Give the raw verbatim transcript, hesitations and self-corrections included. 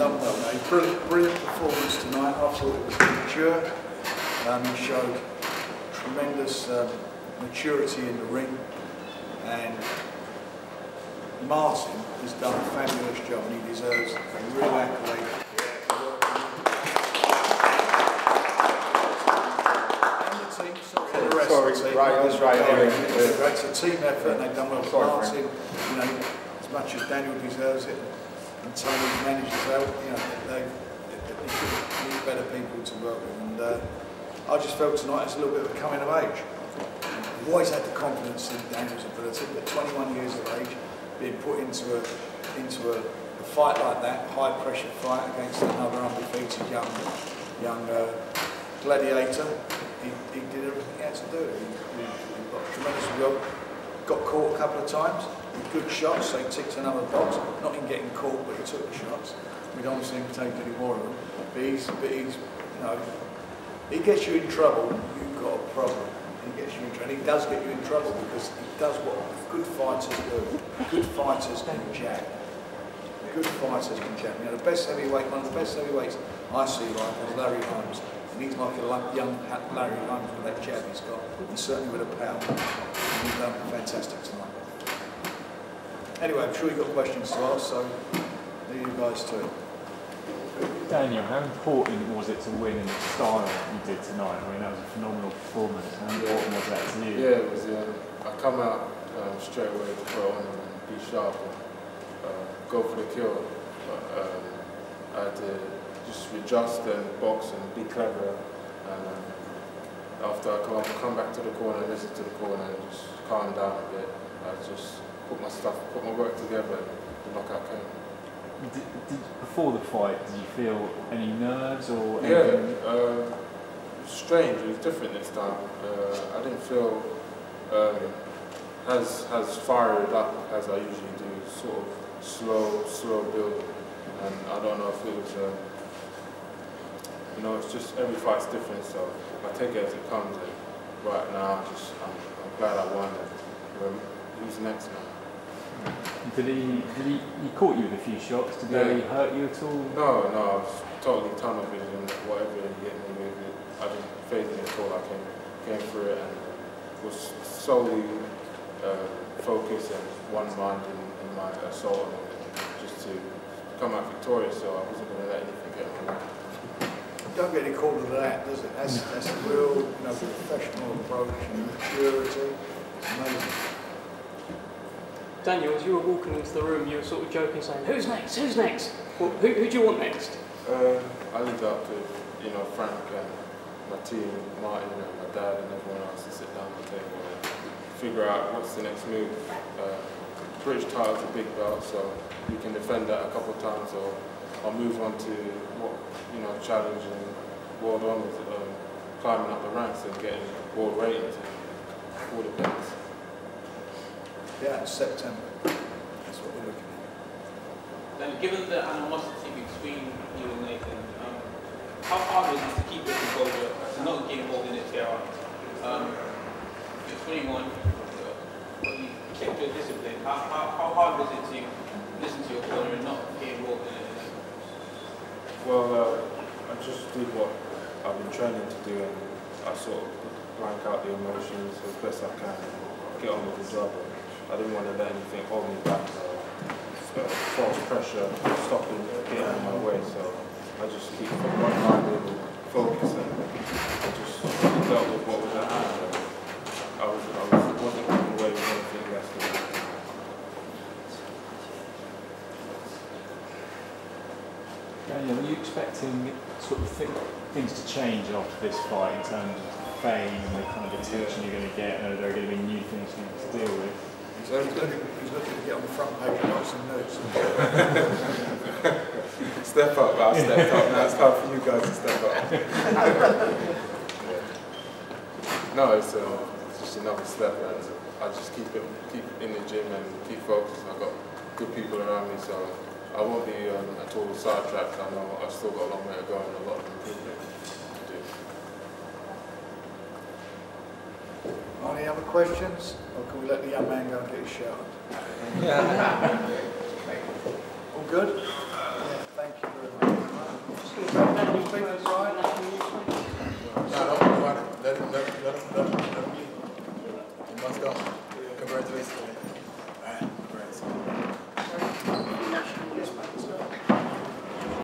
stand up well. A brilliant, brilliant performance tonight. I thought it was mature. Um, he showed tremendous uh, maturity in the ring, and Martin has done a fabulous job, and he deserves a real accolade. Sorry, right, I was right. It's a team effort, and they've done well for Martin, you know, as much as Daniel deserves it, and Tony managed as well. You know, they, they, they need better people to work with, and uh, I just felt tonight it's a little bit of a coming of age. I've always had the confidence in Daniel's ability, but twenty-one years of age, being put into a into a, a fight like that, high pressure fight against another undefeated young young uh, gladiator. He, he did everything he had to do. He, he, he got tremendous job, got caught a couple of times, with good shots, so he ticked another box. Not in getting caught, but he took the shots. We don't see him take any more of them. But he's, but he's, you know, he gets you in trouble, you've got a problem. He gets you in trouble, and he does get you in trouble because he does what good fighters do. Good fighters can jab. Good fighters can jab. You know, the best heavyweight, one of the best heavyweights I see right now is Larry Holmes. He's like a young Larry Holmes with that jab he's got, and certainly with a power. He's done fantastic tonight. Anyway, I'm sure you've got questions to ask, so leave you guys to it. Daniel, how important was it to win in the style you did tonight? I mean, that was a phenomenal performance. How important was that to you? Yeah, it was. Yeah. I come out um, straight away with the pro and be sharp and uh, go for the kill. But um, I had to just adjust and box and be clever. And um, after I come, come back to the corner, listen to the corner, and just calm down a bit. I just put my stuff, put my work together, and the knockout came. Did, did, before the fight, did you feel any nerves or anything? Yeah, uh, strange. It was different this time. Uh, I didn't feel um, as as fired up as I usually do. Sort of slow, slow build, and I don't know if it was. Um, You know, it's just every fight's different, so I take it as it comes. And right now, just I'm, I'm glad I won. Who's next now? Did he? Did he? He caught you with a few shots. Did yeah. he hurt you at all? No, no. I was totally tunnel vision. Whatever he hit me with, I didn't phase me at all. I came, came through it and was solely uh, focused and one mind in, in my assault, and just to come out victorious. So I wasn't going to let anything get in my way. Don't get any call to that, does it? That's, that's a real, you know, professional approach and maturity. It's amazing. Daniel, as you were walking into the room, you were sort of joking, saying, "Who's next? Who's next? Well, who, who do you want next?" Uh, I leave that to, you know, Frank and my team, Martin and my dad and everyone else to sit down at the table and figure out what's the next move. Uh, British title's a big belt, so you can defend that a couple of times, or I'll move on to what, you know, challenge and world honours, um, climbing up the ranks and getting world ratings and all the things. Yeah, it's September. That's what we're looking at. Then, given the animosity between you and Nathan, um, how hard is it to keep your composure and not get involved in a T R? Um, you're twenty-one, but you kept your discipline. How, how, how hard was it to listen to your corner and not get involved in it? Well, uh, I just did what I've been training to do, and I sort of blank out the emotions as best I can and get on with the job. I didn't want to let anything hold me back, so false pressure, stopping, getting in my way, so I just keep one-minded and focus, and I just dealt with what was at hand. I, was, I was, wasn't running away with anything yesterday. Daniel, were you expecting sort of th things to change after this fight in terms of fame and the kind of attention you're going to get, and are there going to be new things you need to deal with? He's looking, he's looking to get on the front page and write some notes. Step up, I stepped up, now it's time for you guys to step up. Yeah. No, it's, uh, it's just another step, and I just keep, it, keep in the gym and keep focused. I've got good people around me, so I won't be um, at all sidetracked. I know I've still got a long way to go and a lot of improvement to do. Are any other questions? Or can we let the young man go and get his shower? All good? Yeah, thank you very much.